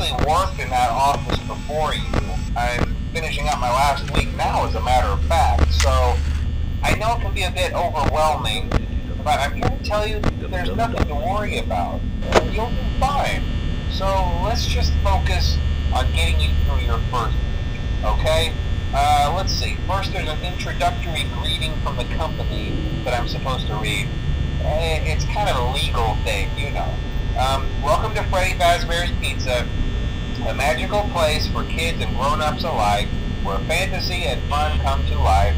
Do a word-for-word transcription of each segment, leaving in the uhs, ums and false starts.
actually worked in that office before you. I'm finishing up my last week now, as a matter of fact, so I know it can be a bit overwhelming, but I'm here to tell you that there's nothing to worry about. You'll be fine. So let's just focus on getting you through your first week, okay? Uh, let's see. First, there's an introductory greeting from the company that I'm supposed to read. It's kind of a legal thing, you know. Um, welcome to Freddy Fazbear's Pizza, a magical place for kids and grown-ups alike, where fantasy and fun come to life.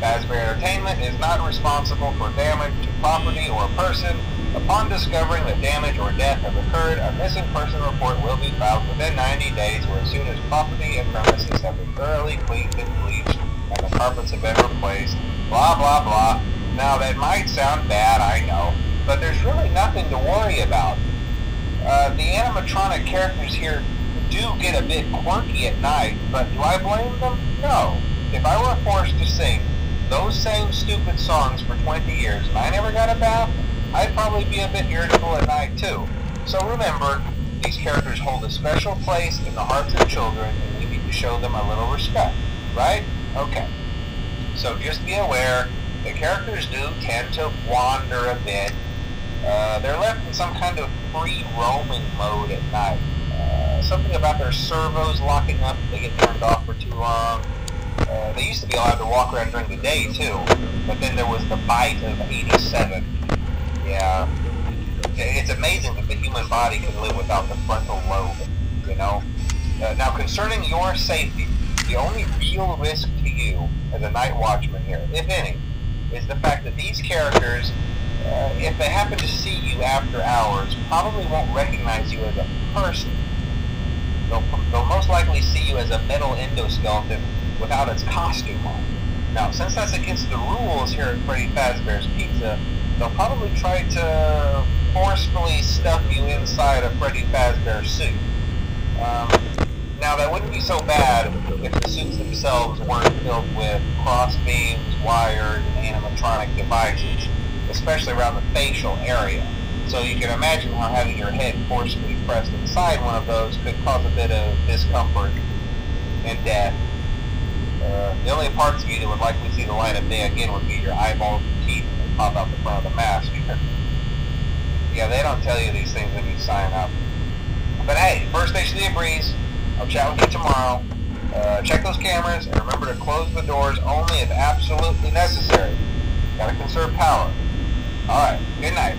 Fazbear Entertainment is not responsible for damage to property or person. Upon discovering that damage or death have occurred, a missing person report will be filed within ninety days, or as soon as property and premises have been thoroughly cleaned and bleached, and the carpets have been replaced, blah blah blah. Now that might sound bad, I know, but there's really nothing to worry about. Uh, the animatronic characters here do get a bit quirky at night, but do I blame them? No. If I were forced to sing those same stupid songs for twenty years and I never got a bath, I'd probably be a bit irritable at night too. So remember, these characters hold a special place in the hearts of children, and we need to show them a little respect, right? Okay. So just be aware, the characters do tend to wander a bit. Uh, they're left in some kind of free roaming mode at night. Uh, something about their servos locking up if they get turned off for too long. Uh, they used to be allowed to walk around during the day too, but then there was the bite of eighty-seven. Yeah, it's amazing that the human body can live without the frontal lobe, you know? Uh, now, concerning your safety, the only real risk to you as a night watchman here, if any, is the fact that these characters, uh, if they happen to see you after hours, probably won't recognize you as a person. They'll, they'll most likely see you as a metal endoskeleton without its costume on. Now, since that's against the rules here at Freddy Fazbear's Pizza, they'll probably try to forcefully stuff you inside a Freddy Fazbear suit. Um, now, that wouldn't be so bad if the suits themselves weren't filled with cross beams, wires, and animatronic devices, especially around the facial area. So you can imagine how having your head forcefully pressed inside one of those could cause a bit of discomfort and death. Uh, the only parts of you that would likely see the light of day again would be your eyeballs and teeth that pop out the front of the mask. Yeah, they don't tell you these things when you sign up. But hey, first station of the breeze. I'll chat with you tomorrow. Uh, check those cameras, and remember to close the doors only if absolutely necessary. Gotta conserve power. Alright, good night.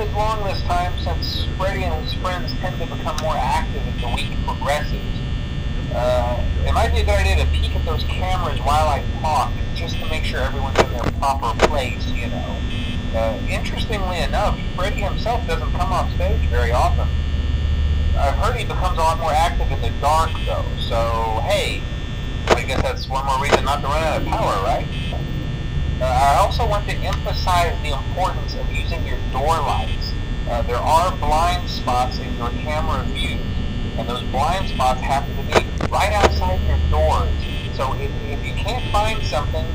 as long this time, since Freddy and his friends tend to become more active as the week progresses. Uh, it might be a good idea to peek at those cameras while I talk, just to make sure everyone's in their proper place, you know. Uh, interestingly enough, Freddy himself doesn't come off stage very often. I've heard he becomes a lot more active in the dark, though, so, hey, I guess that's one more reason not to run out of power, right? Uh, I also want to emphasize the importance of using your door lights. Uh, there are blind spots in your camera view, and those blind spots happen to be right outside your doors. So if, if you can't find something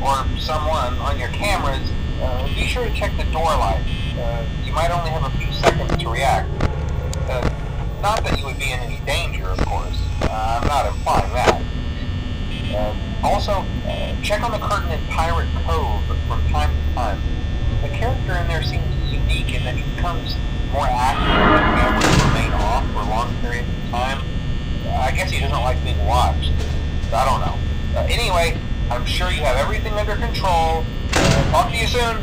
or someone on your cameras, uh, be sure to check the door light. Uh, you might only have a few seconds to react. Uh, not that you would be in any danger, of course. Uh, I'm not implying that. Uh, also, uh, check on the curtain in Pirate Cove from time to time. The character in there seems unique in that he becomes more active when cameras remain off for long periods of time. Uh, I guess he doesn't like being watched. I don't know. Uh, anyway, I'm sure you have everything under control. Uh, talk to you soon.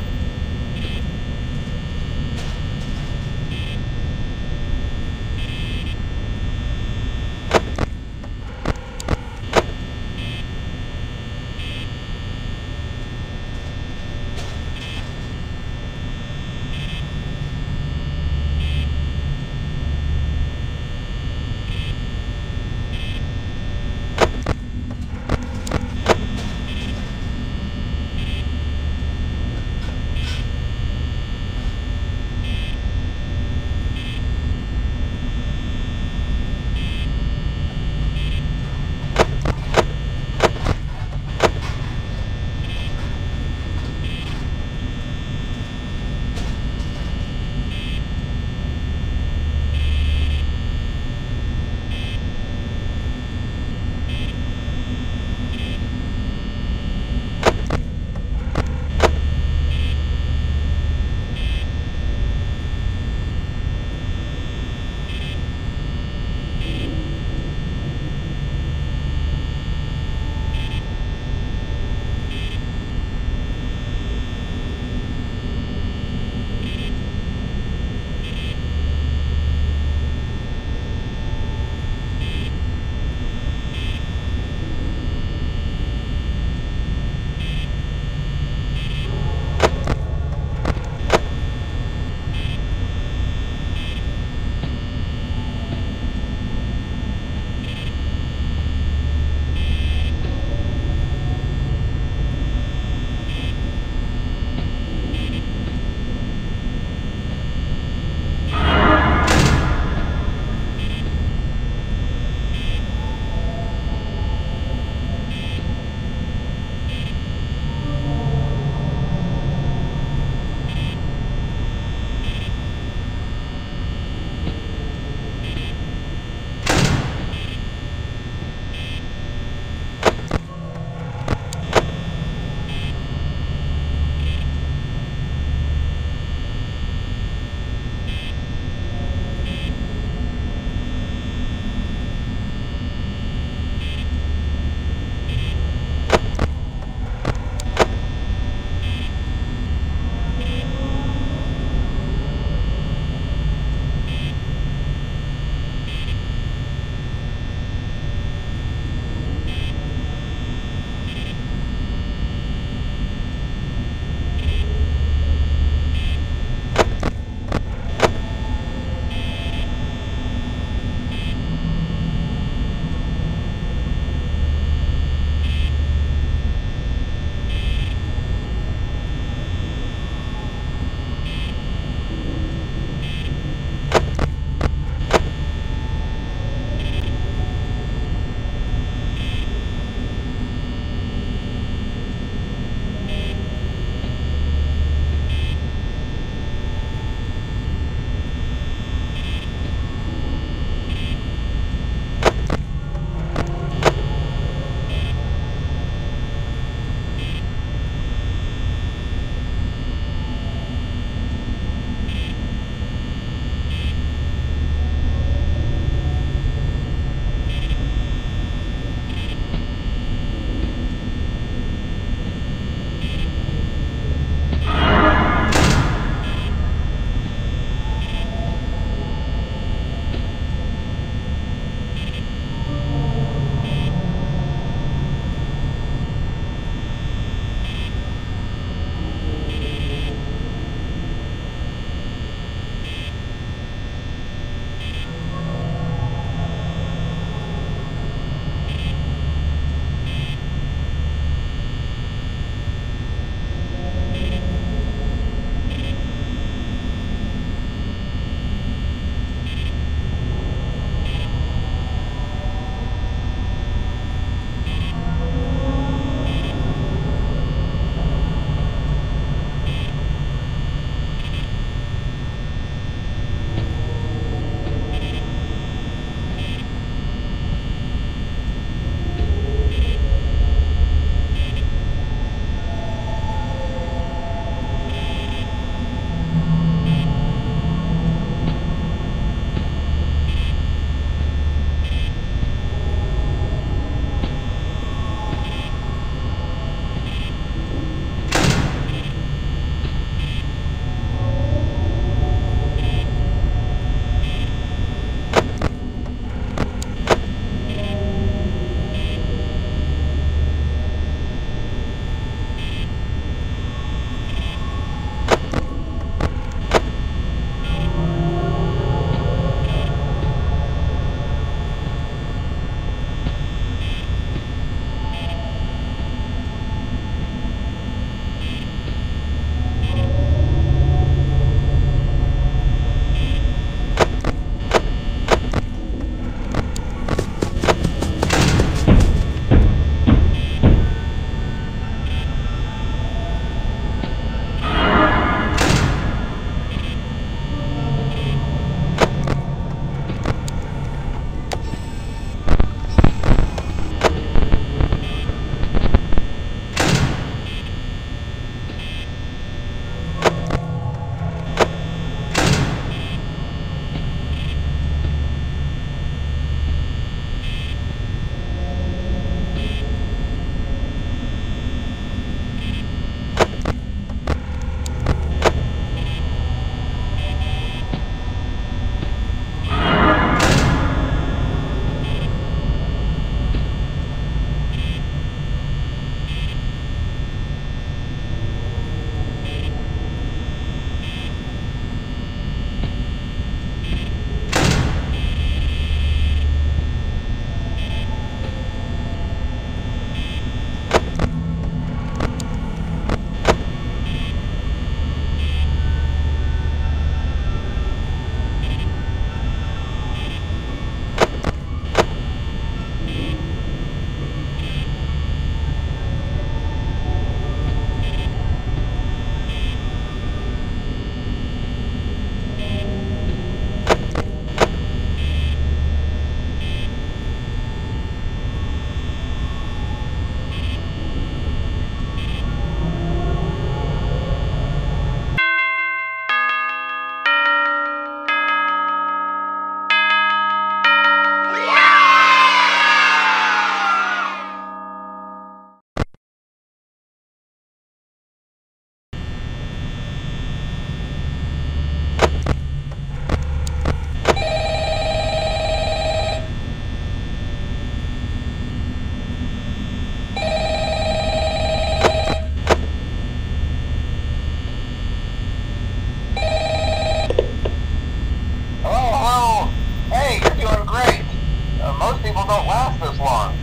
people don't last this long.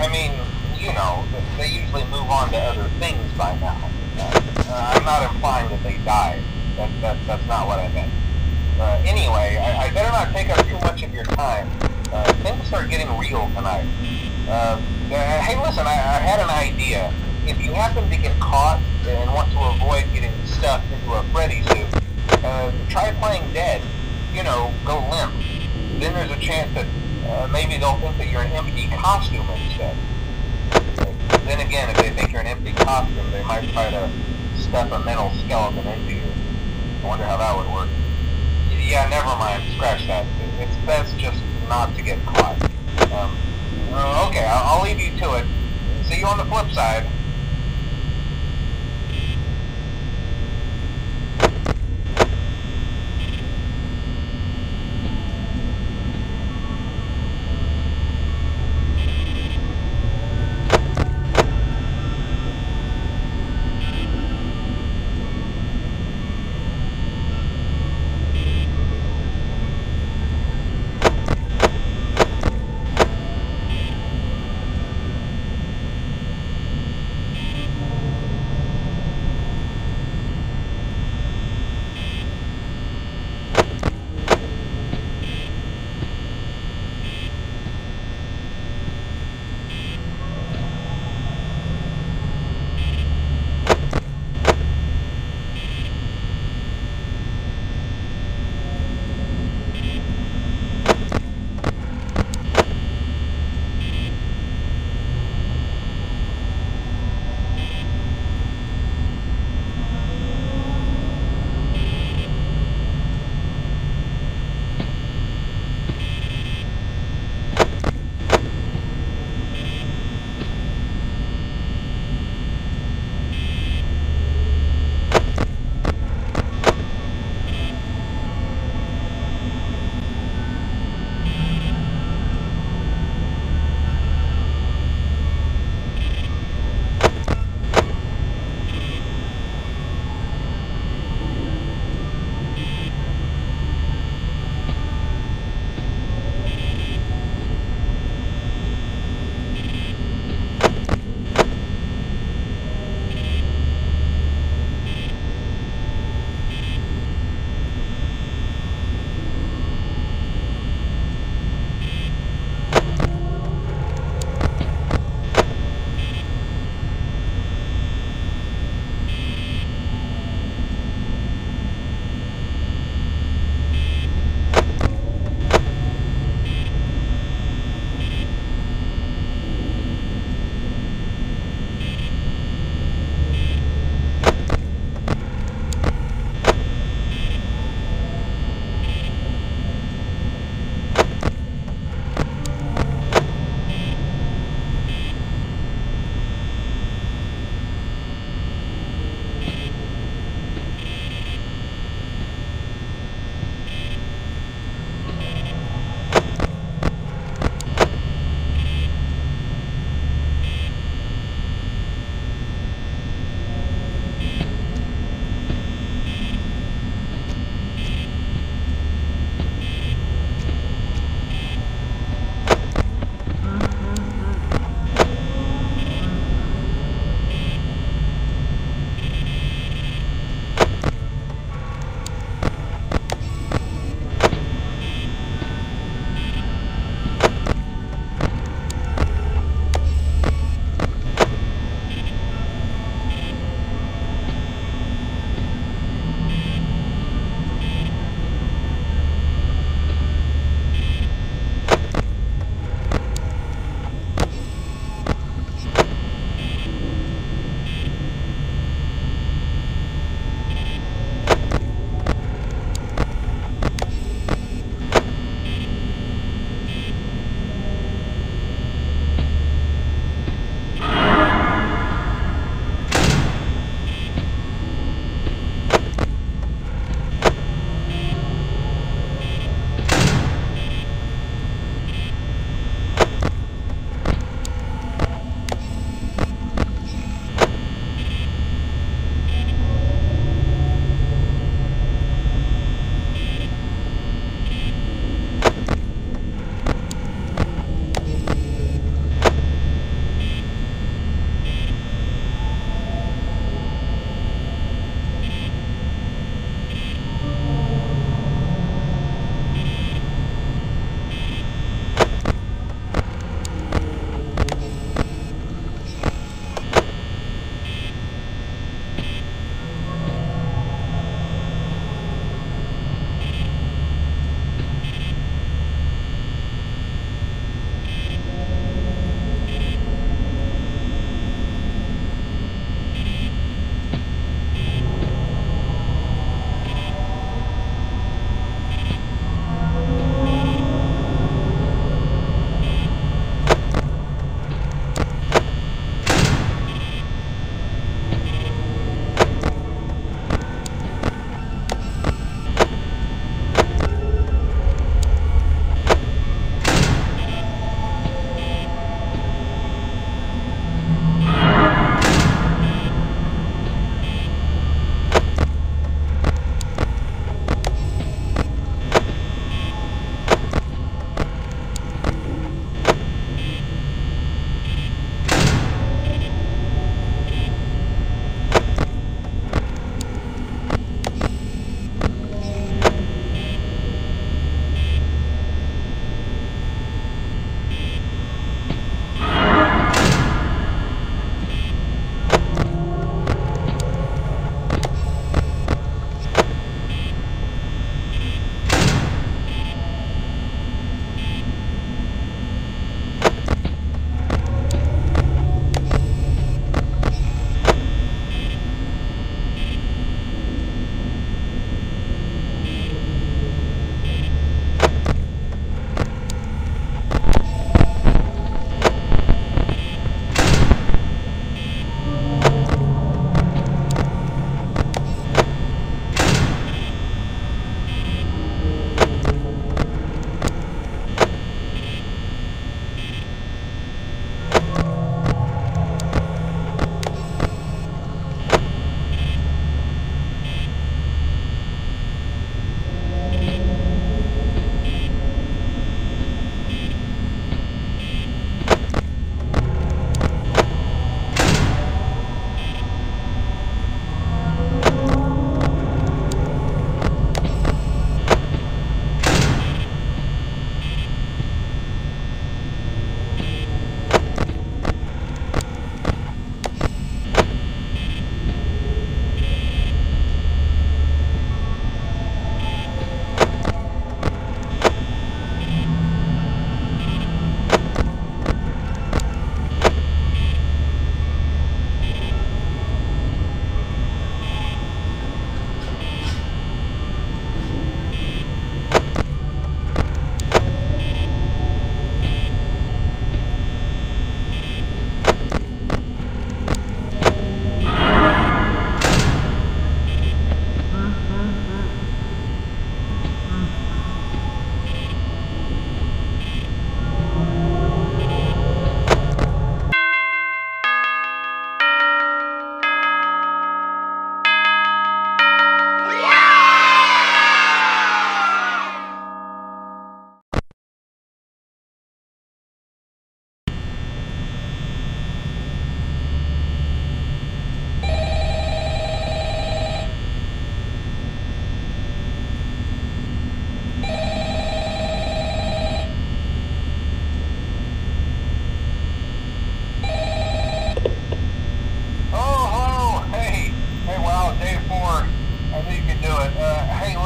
I mean, you know, they usually move on to other things by now. Uh, I'm not implying that they died. That, that, that's not what I meant. Uh, anyway, I, I better not take up too much of your time. Uh, things are getting real tonight. Uh, uh, hey, listen, I, I had an idea. If you happen to get caught and want to avoid getting stuffed into a Freddy suit, uh, try playing dead. You know, go limp. Then there's a chance that uh, maybe they'll think that you're an empty costume instead. Then again, if they think you're an empty costume, they might try to stuff a mental skeleton into you. I wonder how that would work. Yeah, never mind. Scratch that. It's best just not to get caught. Um, okay, I'll, I'll leave you to it. See you on the flip side.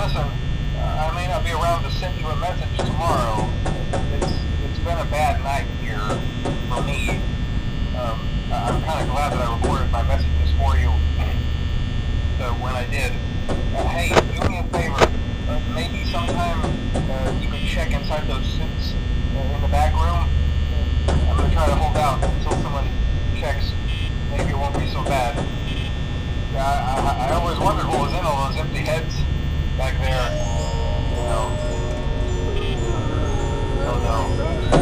listen, uh, I may not be around to send you a message tomorrow. It's it's been a bad night here for me. Um, I'm kind of glad that I recorded my messages for you. So when I did, uh, hey, do me a favor. Uh, maybe sometime uh, you can check inside those suits uh, in the back room. I'm gonna try to hold out until someone checks. Maybe it won't be so bad. I, I, I always wondered what was in all those empty heads back there. You know. Oh no.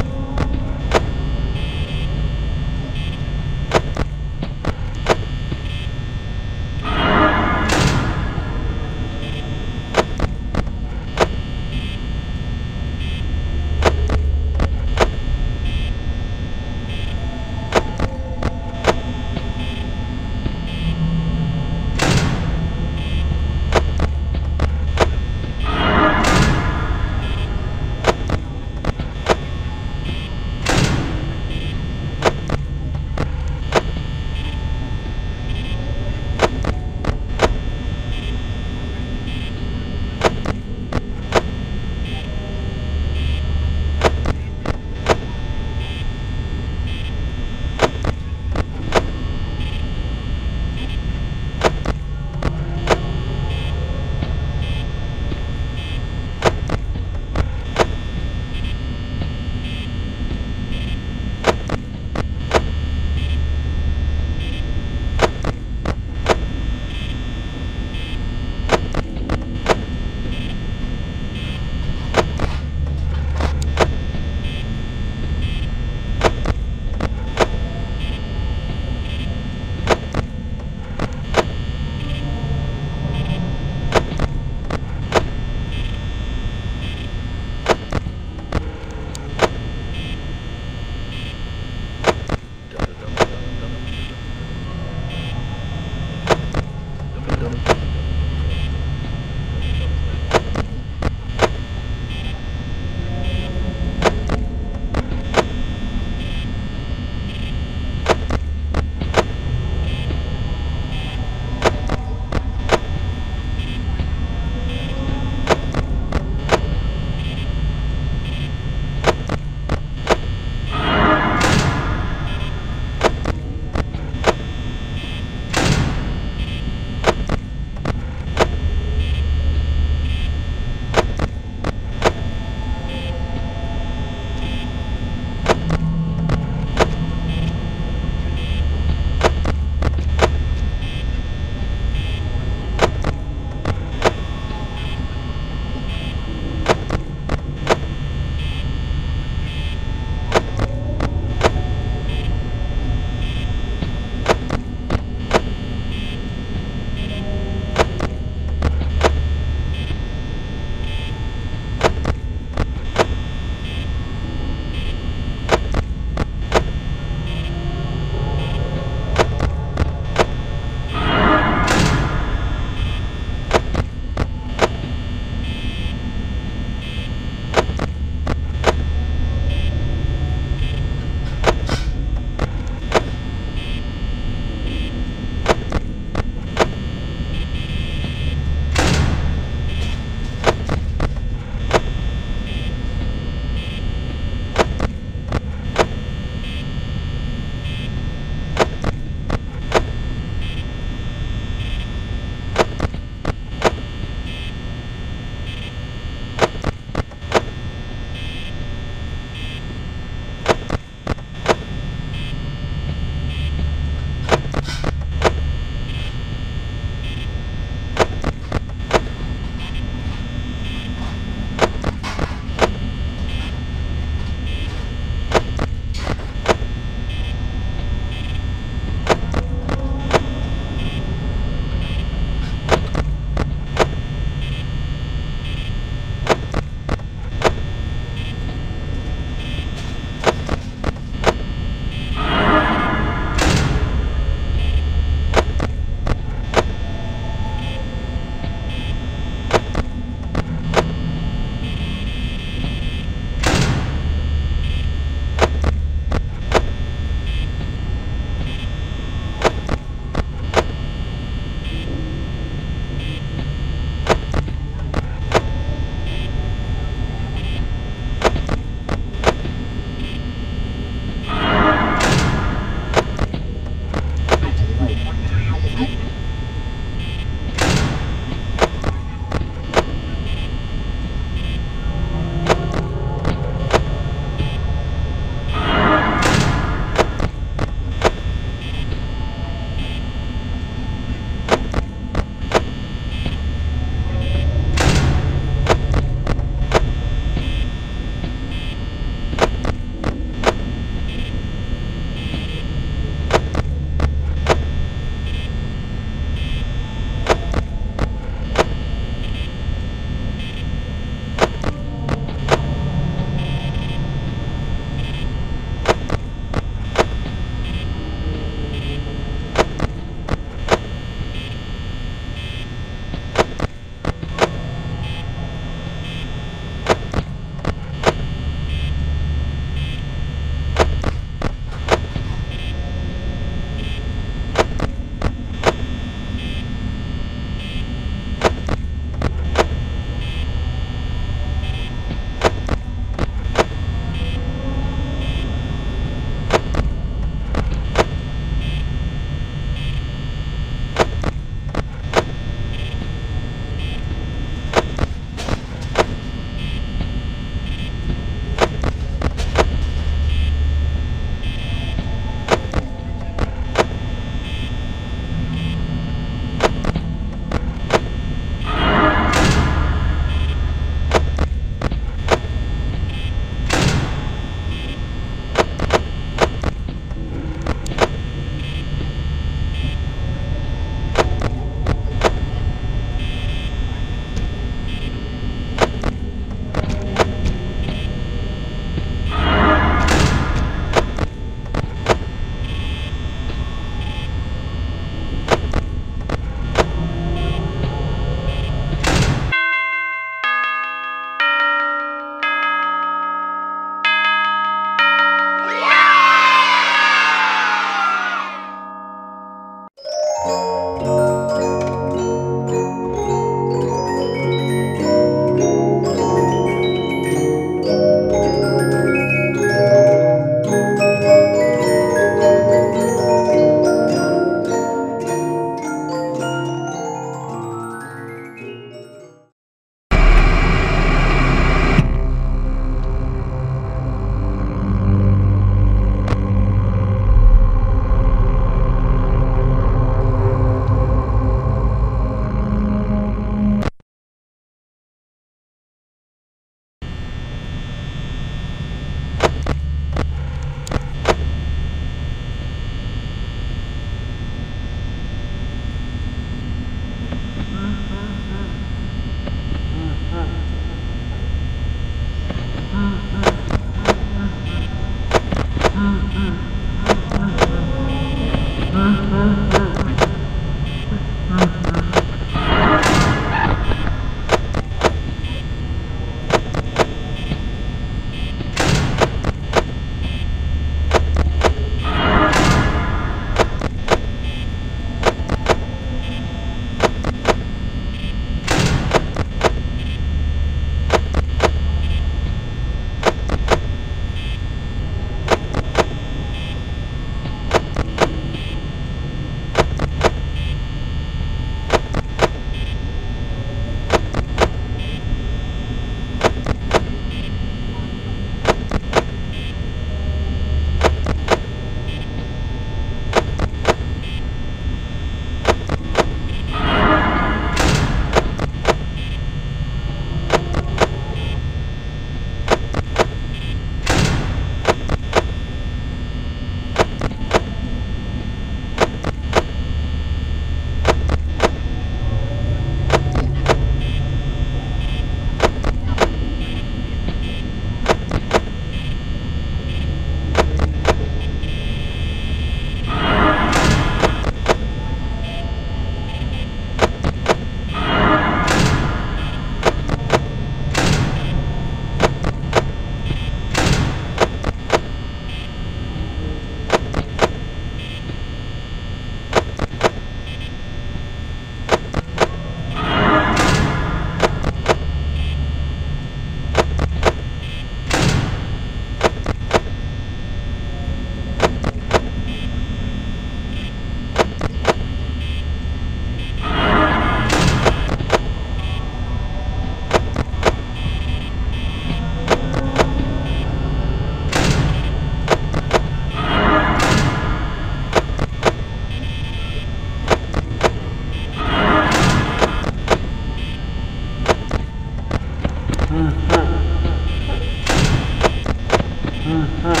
Mm-hmm.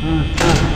Mm-hmm.